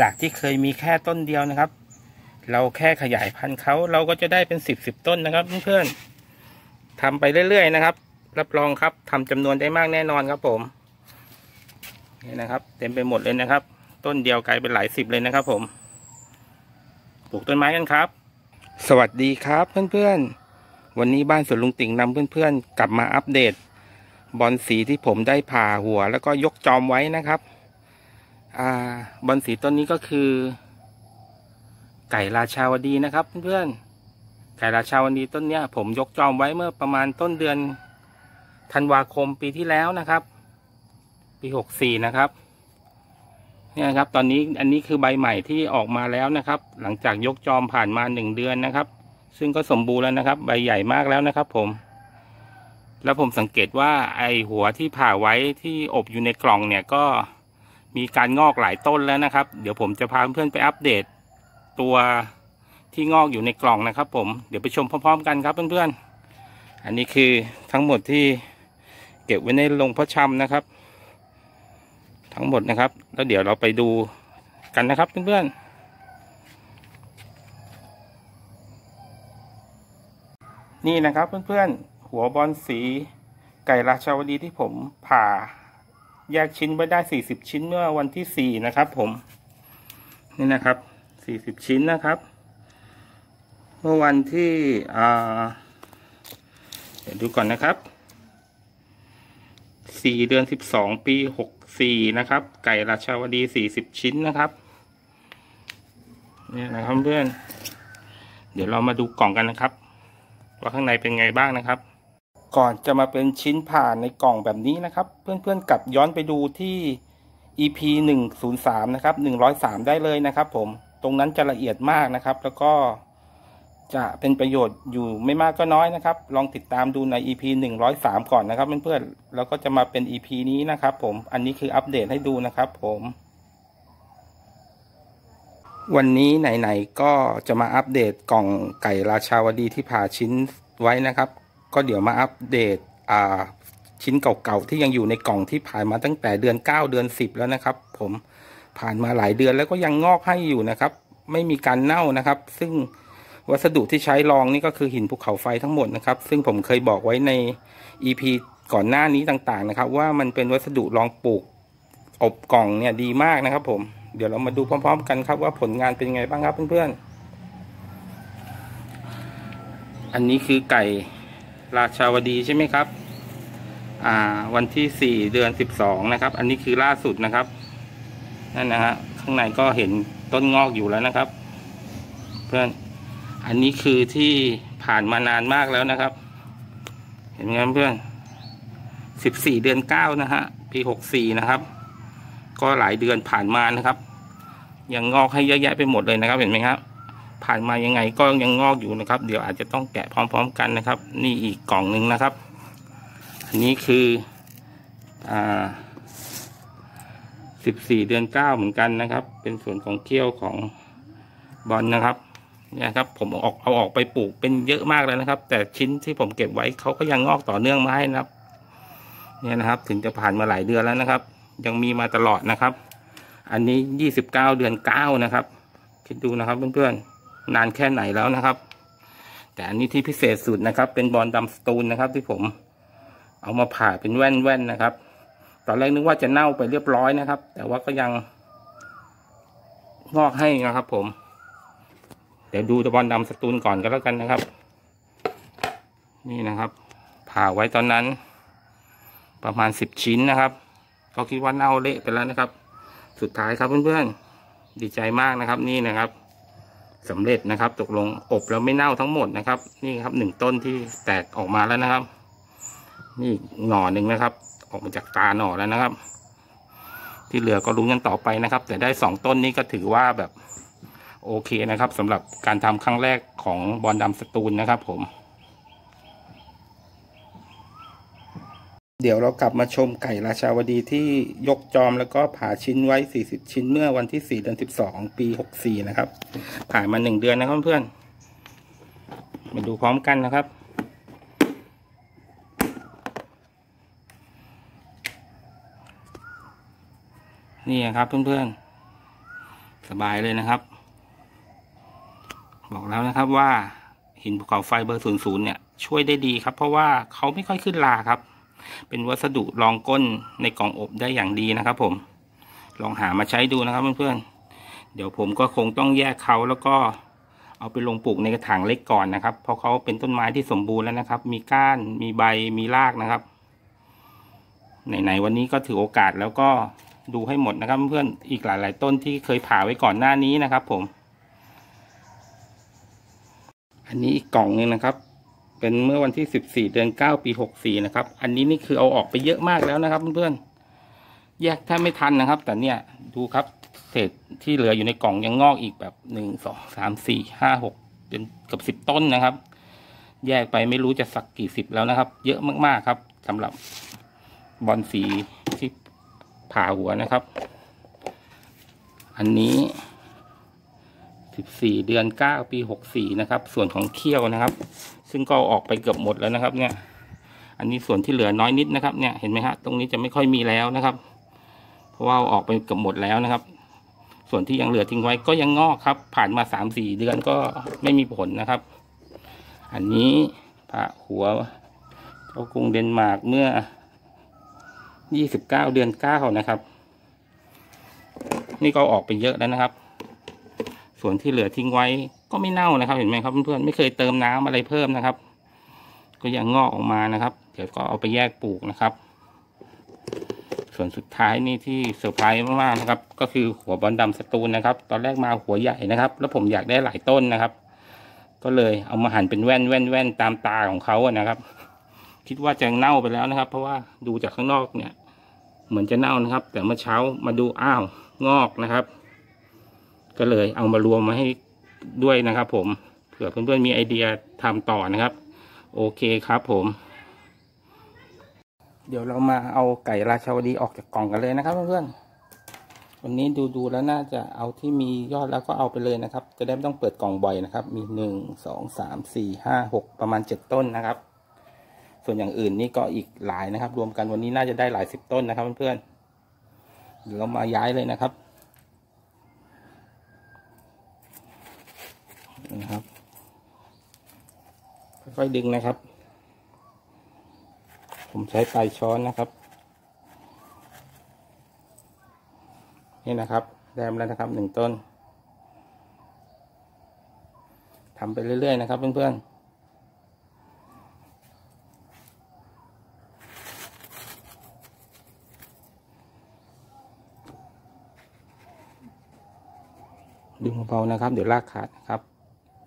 จากที่เคยมีแค่ต้นเดียวนะครับเราแค่ขยายพันธุ์เขาเราก็จะได้เป็น10ต้นนะครับเพื่อนๆทำไปเรื่อยๆนะครับรับรองครับทำจำนวนได้มากแน่นอนครับผมนี่นะครับเต็มไปหมดเลยนะครับต้นเดียวกลายเป็นหลาย10เลยนะครับผมปลูกต้นไม้กันครับสวัสดีครับเพื่อนๆวันนี้บ้านสวนลุงติ่งนำเพื่อนๆกลับมาอัปเดตบอนสีที่ผมได้ผ่าหัวแล้วก็ยกจอมไว้นะครับบอนสีต้นนี้ก็คือไก่ราชาวดีนะครับเพื่อนๆไก่ราชาวดีต้นเนี้ยผมยกจอมไว้เมื่อประมาณต้นเดือนธันวาคมปีที่แล้วนะครับปี64นะครับเนี่ยครับตอนนี้อันนี้คือใบใหม่ที่ออกมาแล้วนะครับหลังจากยกจอมผ่านมา1 เดือนนะครับซึ่งก็สมบูรณ์แล้วนะครับใบใหญ่มากแล้วนะครับผมแล้วผมสังเกตว่าไอหัวที่ผ่าไว้ที่อบอยู่ในกล่องเนี่ยก็มีการงอกหลายต้นแล้วนะครับเดี๋ยวผมจะพาเพื่อนไปอัปเดตตัวที่งอกอยู่ในกล่องนะครับผมเดี๋ยวไปชมพร้อมๆกันครับเพื่อนๆอันนี้คือทั้งหมดที่เก็บไว้ในโรงเพาะชำนะครับทั้งหมดนะครับแล้วเดี๋ยวเราไปดูกันนะครับเพื่อนๆนี่นะครับเพื่อนๆหัวบอนสีไก่ราชาวดีที่ผมผ่าแยกชิ้นไว้ได้40ชิ้นเมื่อวันที่4นะครับผมนี่นะครับ40ชิ้นนะครับเมื่อวันที่เดี๋ยวดูก่อนนะครับ4 เดือน 12ปี64นะครับไก่ราชาวดี40ชิ้นนะครับนี่นะครับเพื่อนเดี๋ยวเรามาดูกล่องกันนะครับว่าข้างในเป็นไงบ้างนะครับก่อนจะมาเป็นชิ้นผ่านในกล่องแบบนี้นะครับเพื่อนๆกลับย้อนไปดูที่ EP 103นะครับ103ได้เลยนะครับผมตรงนั้นจะละเอียดมากนะครับแล้วก็จะเป็นประโยชน์อยู่ไม่มากก็น้อยนะครับลองติดตามดูใน EP 103ก่อนนะครับเพื่อนๆแล้วก็จะมาเป็น EP นี้นะครับผมอันนี้คืออัปเดตให้ดูนะครับผมวันนี้ไหนๆก็จะมาอัปเดตกล่องไก่ราชาวดีที่ผ่าชิ้นไว้นะครับก็เดี๋ยวมาอัปเดตชิ้นเก่าๆที่ยังอยู่ในกล่องที่ผ่านมาตั้งแต่เดือน9เดือน10แล้วนะครับผมผ่านมาหลายเดือนแล้วก็ยังงอกให้อยู่นะครับไม่มีการเน่านะครับซึ่งวัสดุที่ใช้รองนี่ก็คือหินภูเขาไฟทั้งหมดนะครับซึ่งผมเคยบอกไว้ใน EP ก่อนหน้านี้ต่างๆนะครับว่ามันเป็นวัสดุรองปลูกอบกล่องเนี่ยดีมากนะครับผมเดี๋ยวเรามาดูพร้อมๆกันครับว่าผลงานเป็นไงบ้างครับเพื่อนๆอันนี้คือไก่ราชาวดีใช่ไหมครับวันที่4 เดือน 12นะครับอันนี้คือล่าสุดนะครับนั่นนะฮะข้างในก็เห็นต้นงอกอยู่แล้วนะครับเพื่อนอันนี้คือที่ผ่านมานานมากแล้วนะครับเห็นไหมครับเพื่อน14 เดือน 9นะฮะปี64นะครับก็หลายเดือนผ่านมานะครับยังงอกให้เยอะแยะไปหมดเลยนะครับเห็นไหมครับผ่านมายังไงก็ยังงอกอยู่นะครับเดี๋ยวอาจจะต้องแกะพร้อมๆกันนะครับนี่อีกกล่องหนึ่งนะครับอันนี้คือ14 เดือน 9เหมือนกันนะครับเป็นส่วนของเขี้ยวของบอนนะครับเนี่ยครับผมเอาออกไปปลูกเป็นเยอะมากแล้วนะครับแต่ชิ้นที่ผมเก็บไว้เขาก็ยังงอกต่อเนื่องมาให้นะครับเนี่ยนะครับถึงจะผ่านมาหลายเดือนแล้วนะครับยังมีมาตลอดนะครับอันนี้29 เดือน 9นะครับคิดดูนะครับเพื่อนๆนานแค่ไหนแล้วนะครับแต่อันนี้ที่พิเศษสุดนะครับเป็นบอนดำสตูนนะครับที่ผมเอามาผ่าเป็นแว่นๆนะครับตอนแรกนึกว่าจะเน่าไปเรียบร้อยนะครับแต่ว่าก็ยังงอกให้นะครับผมเดี๋ยวดูบอนดำสตูนก่อนก็แล้วกันนะครับนี่นะครับผ่าไว้ตอนนั้นประมาณ10ชิ้นนะครับก็คิดว่าเน่าเละไปแล้วนะครับสุดท้ายครับเพื่อนๆดีใจมากนะครับนี่นะครับสำเร็จนะครับตกลงอบแล้วไม่เน่าทั้งหมดนะครับนี่ครับ1 ต้นที่แตกออกมาแล้วนะครับนี่หน่อหนึ่งนะครับออกมาจากตาหน่อแล้วนะครับที่เหลือก็ลุ้นกันต่อไปนะครับแต่ได้2 ต้นนี้ก็ถือว่าแบบโอเคนะครับสำหรับการทำครั้งแรกของบอนดำสตูลนะครับผมเดี๋ยวเรากลับมาชมไก่ราชาวดีที่ยกจอมแล้วก็ผ่าชิ้นไว้40ชิ้นเมื่อวันที่4 เดือน 12ปี64นะครับผ่านมา1 เดือนนะครับเพื่อนมาดูพร้อมกันนะครับนี่ครับเพื่อน สบายเลยนะครับบอกแล้วนะครับว่าหินภูเขาไฟเบอร์00เนี่ยช่วยได้ดีครับเพราะว่าเขาไม่ค่อยขึ้นราครับเป็นวัสดุรองก้นในกล่องอบได้อย่างดีนะครับผมลองหามาใช้ดูนะครับเพื่อนๆเดี๋ยวผมก็คงต้องแยกเขาแล้วก็เอาไปลงปลูกในกระถางเล็กก่อนนะครับเพราะเขาเป็นต้นไม้ที่สมบูรณ์แล้วนะครับมีก้านมีใบมีรากนะครับไหนๆวันนี้ก็ถือโอกาสแล้วก็ดูให้หมดนะครับเพื่อนๆอีกหลายๆต้นที่เคยผ่าไว้ก่อนหน้านี้นะครับผมอันนี้อีกกล่องนึงนะครับเป็นเมื่อวันที่14 เดือน 9 ปี 64นะครับอันนี้นี่คือเอาออกไปเยอะมากแล้วนะครับเพื่อนๆแยกแทบไม่ทันนะครับแต่เนี่ยดูครับเศษที่เหลืออยู่ในกล่องยังงอกอีกแบบ1 2 3 4 5 6จนเกือบ10 ต้นนะครับแยกไปไม่รู้จะสักกี่10แล้วนะครับเยอะมากๆครับสำหรับบอนสีที่ผ่าหัวนะครับอันนี้14 เดือน 9 ปี 64นะครับส่วนของเขี้ยวนะครับซึ่งก็ออกไปเกือบหมดแล้วนะครับเนี่ยอันนี้ส่วนที่เหลือน้อยนิดนะครับเนี่ยเห็นไหมฮะตรงนี้จะไม่ค่อยมีแล้วนะครับเพราะว่าออกไปเกือบหมดแล้วนะครับส่วนที่ยังเหลือทิ้งไว้ก็ยังงอกครับผ่านมา3-4 เดือนก็ไม่มีผลนะครับอันนี้ผ่าหัวเจ้ากรุงเดนมาร์กเมื่อ29 เดือน 9นะครับนี่ก็ออกไปเยอะแล้วนะครับส่วนที่เหลือทิ้งไว้ก็ไม่เน่านะครับเห็นไหมครับเพื่อนๆไม่เคยเติมน้ำอะไรเพิ่มนะครับก็ยังงอกออกมานะครับเดี๋ยวก็เอาไปแยกปลูกนะครับส่วนสุดท้ายนี่ที่เซอร์ไพรส์มากๆนะครับก็คือหัวบอลดำสตูลนะครับตอนแรกมาหัวใหญ่นะครับแล้วผมอยากได้หลายต้นนะครับก็เลยเอามาหั่นเป็นแว่นตามตาของเขานะครับคิดว่าจะเน่าไปแล้วนะครับเพราะว่าดูจากข้างนอกเนี่ยเหมือนจะเน่านะครับแต่เมื่อเช้ามาดูอ้าวงอกนะครับก็เลยเอามารวมมาให้ด้วยนะครับผมเผื่อเพื่อนๆมีไอเดียทำต่อนะครับโอเคครับผมเดี๋ยวเรามาเอาไก่ราชาวดีออกจากกล่องกันเลยนะครับเพื่อนๆวันนี้ดูแล้วน่าจะเอาที่มียอดแล้วก็เอาไปเลยนะครับจะได้ไม่ต้องเปิดกล่องบ่อยนะครับมี1 2 3 4 5 6ประมาณ7 ต้นนะครับส่วนอย่างอื่นนี่ก็อีกหลายนะครับรวมกันวันนี้น่าจะได้หลาย10 ต้นนะครับเพื่อนๆเดี๋ยวเรามาย้ายเลยนะครับนะครับค่อยๆดึงนะครับผมใช้ปลายช้อนนะครับนี่นะครับได้แล้วนะครับ1 ต้นทำไปเรื่อยๆนะครับเพื่อนๆดึงเบาๆนะครับเดี๋ยวลากขาดนะครับ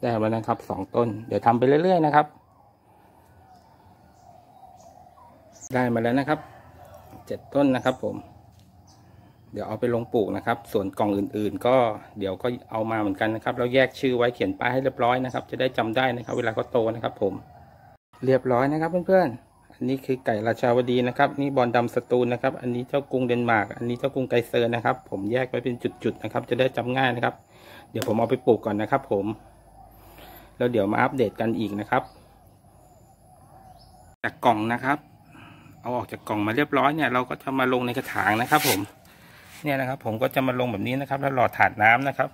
ได้มาแล้วครับ2 ต้นเดี๋ยวทำไปเรื่อยๆนะครับได้มาแล้วนะครับ7 ต้นนะครับผมเดี๋ยวเอาไปลงปลูกนะครับส่วนกล่องอื่นๆก็เดี๋ยวก็เอามาเหมือนกันนะครับเราแยกชื่อไว้เขียนป้ายให้เรียบร้อยนะครับจะได้จำได้นะครับเวลาเขาโตนะครับผมเรียบร้อยนะครับเพื่อนๆอันนี้คือไก่ราชาวดีนะครับนี่บอลดำสตูลนะครับอันนี้เจ้ากรุงเดนมาร์กอันนี้เจ้ากรุงไกเซอร์นะครับผมแยกไว้เป็นจุดๆนะครับจะได้จำง่ายนะครับเดี๋ยวผมเอาไปปลูกก่อนนะครับผมแล้วเดี๋ยวมาอัปเดตกันอีกนะครับจากกล่องนะครับเอาออกจากกล่องมาเรียบร้อยเนี่ยเราก็จะมาลงในกระถางนะครับผมเนี่ยนะครับผมก็จะมาลงแบบนี้นะครับแล้วหล่อถาดน้ำนะครับ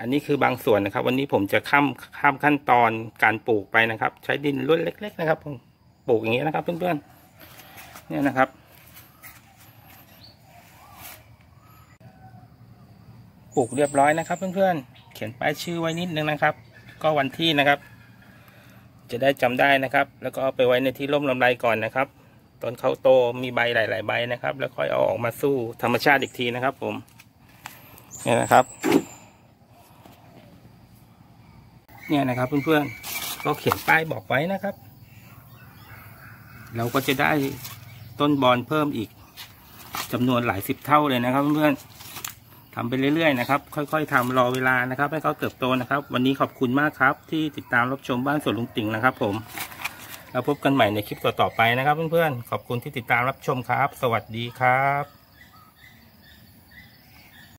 อันนี้คือบางส่วนนะครับวันนี้ผมจะข้ามขั้นตอนการปลูกไปนะครับใช้ดินล้วนเล็กๆนะครับผมปลูกอย่างนี้นะครับเพื่อนๆเนี่ยนะครับปลูกเรียบร้อยนะครับเพื่อนๆเขียนป้ายชื่อไว้นิดนึงนะครับก็วันที่นะครับจะได้จำได้นะครับแล้วก็เอาไปไว้ในที่ร่มลำไรก่อนนะครับตอนเขาโตมีใบหลายๆใบนะครับแล้วค่อยเอาออกมาสู้ธรรมชาติอีกทีนะครับผมเนี่ยนะครับเพื่อนๆก็เขียนป้ายบอกไว้นะครับเราก็จะได้ต้นบอนเพิ่มอีกจำนวนหลาย10 เท่าเลยนะครับเพื่อนๆทำไปเรื่อยๆนะครับค่อยๆทำรอเวลานะครับให้เขาเติบโตนะครับวันนี้ขอบคุณมากครับที่ติดตามรับชมบ้านสวนลุงติ่งนะครับผมแล้วพบกันใหม่ในคลิปต่อๆไปนะครับเพื่อนๆขอบคุณที่ติดตามรับชมครับสวัสดีครับ